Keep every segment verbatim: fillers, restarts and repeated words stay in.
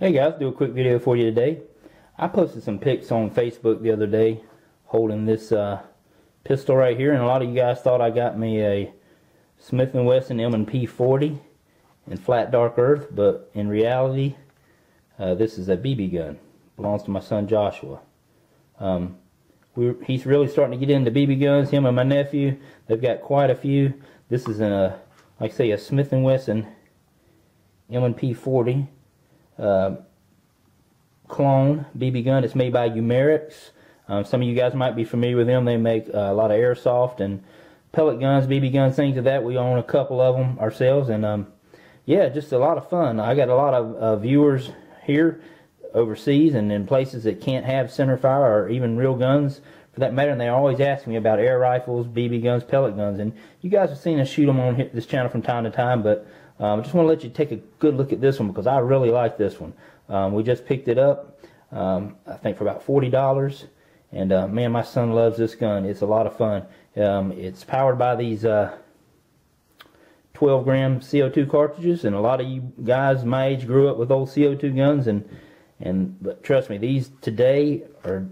Hey guys, do a quick video for you today. I posted some pics on Facebook the other day holding this uh, pistol right here, and a lot of you guys thought I got me a Smith and Wesson M and P forty in flat dark earth, but in reality uh, this is a B B gun. Belongs to my son Joshua. Um, we, he's really starting to get into B B guns, him and my nephew. They've got quite a few. This is a, like I say, a Smith and Wesson M and P forty. Uh, clone B B gun. It's made by Umarex. Um, some of you guys might be familiar with them. They make uh, a lot of airsoft and pellet guns, B B guns, things of that. We own a couple of them ourselves, and um, yeah, just a lot of fun. I got a lot of uh, viewers here, overseas, and in places that can't have center fire or even real guns for that matter, and they always ask me about air rifles, B B guns, pellet guns, and you guys have seen us shoot them on this channel from time to time, but I um, just want to let you take a good look at this one because I really like this one. Um, we just picked it up, um, I think for about forty dollars. And uh, man, my son loves this gun. It's a lot of fun. Um, it's powered by these uh, twelve gram C O two cartridges. And a lot of you guys my age grew up with old C O two guns. And, and but trust me, these today are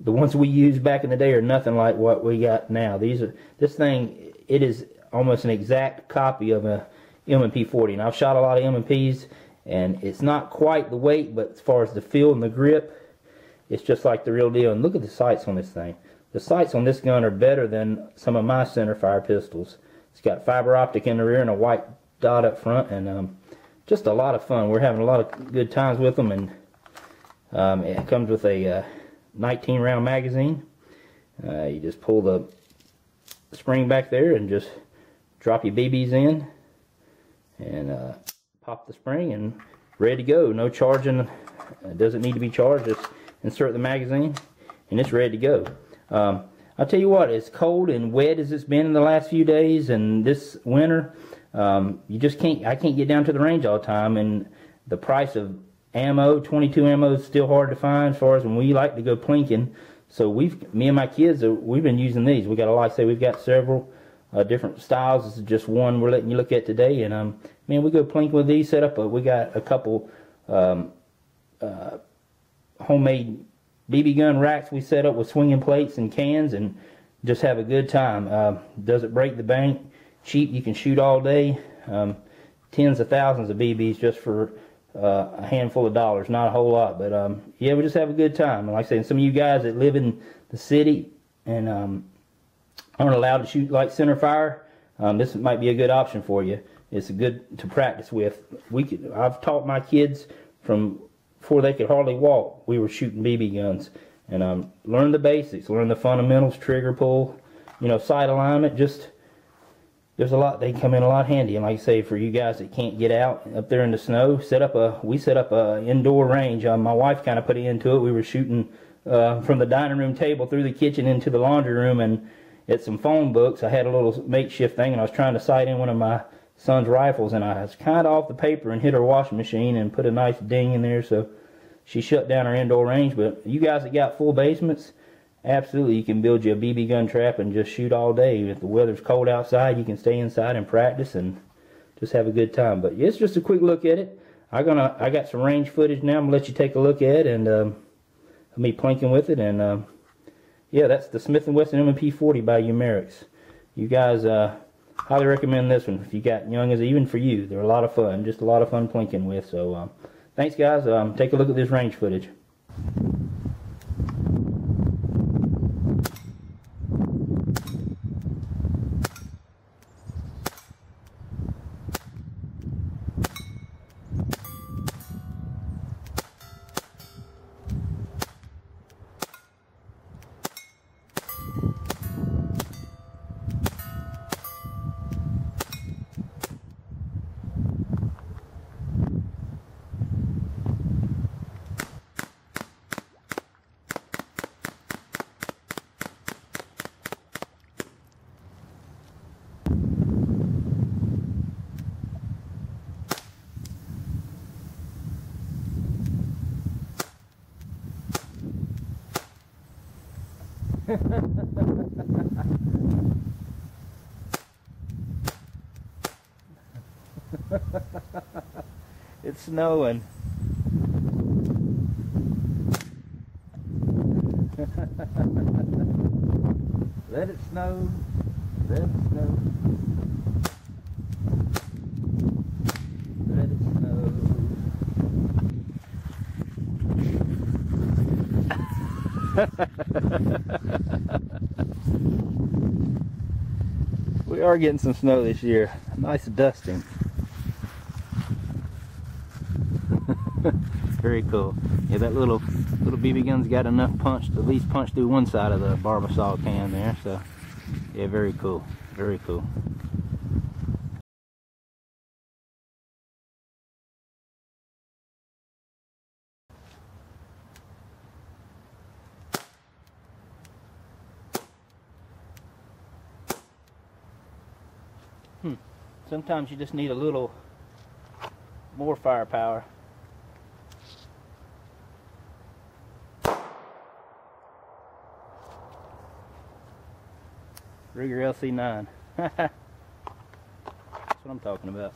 the ones we used back in the day are nothing like what we got now. These are this thing. It is almost an exact copy of a M and P forty, and I've shot a lot of M and Ps, and it's not quite the weight, but as far as the feel and the grip, it's just like the real deal. And look at the sights on this thing. The sights on this gun are better than some of my center fire pistols. It's got fiber optic in the rear and a white dot up front, and um, just a lot of fun. We're having a lot of good times with them, and um, it comes with a uh, nineteen round magazine. Uh, you just pull the spring back there and just drop your B Bs in. And uh, pop the spring and ready to go. No charging, it doesn't need to be charged. Just insert the magazine and it's ready to go. Um, I'll tell you what, as cold and wet as it's been in the last few days and this winter, um, you just can't. I can't get down to the range all the time, and the price of ammo, twenty-two ammo, is still hard to find. As far as when we like to go plinking, so we've, me and my kids, we've been using these. We got a lot. Say we've got several. Uh, different styles. This is just one we're letting you look at today, and um, man, we go plink with these. Set up a, we got a couple um, uh, homemade B B gun racks we set up with swinging plates and cans, and just have a good time. Uh, doesn't break the bank. Cheap. You can shoot all day. Um, tens of thousands of B Bs just for uh, a handful of dollars. Not a whole lot, but um, yeah, we just have a good time. And like I said, some of you guys that live in the city and um, aren't allowed to shoot like center fire, um, this might be a good option for you. It's good to practice with. We could, I've taught my kids from before they could hardly walk, we were shooting B B guns, and um, learn the basics, learn the fundamentals, trigger pull, you know, sight alignment. Just there's a lot, they come in a lot handy. And like I say, for you guys that can't get out up there in the snow, set up a we set up a indoor range. Um, my wife kind of put it into it. We were shooting uh, from the dining room table through the kitchen into the laundry room, and at some phone books. I had a little makeshift thing, and I was trying to sight in one of my son's rifles, and I was kind of off the paper and hit her washing machine and put a nice ding in there, so she shut down her indoor range. But you guys that got full basements, absolutely, you can build you a B B gun trap and just shoot all day. If the weather's cold outside, you can stay inside and practice and just have a good time. But it's just a quick look at it. I'm gonna, I got some range footage now I'm going to let you take a look at, and um, me plinking with it, and um, yeah, that's the Smith and Wesson M and P forty by Umarex. You guys, uh, highly recommend this one if you got young as even for you. They're a lot of fun, just a lot of fun plinking with. So, um, thanks, guys. Um, take a look at this range footage. It's snowing. Let it snow, let it snow. We are getting some snow this year. Nice dusting. Very cool. Yeah, that little little B B gun's got enough punch to at least punch through one side of the Barbasol can there. So yeah, very cool. Very cool. Hmm. Sometimes you just need a little more firepower. Ruger L C nine. That's what I'm talking about.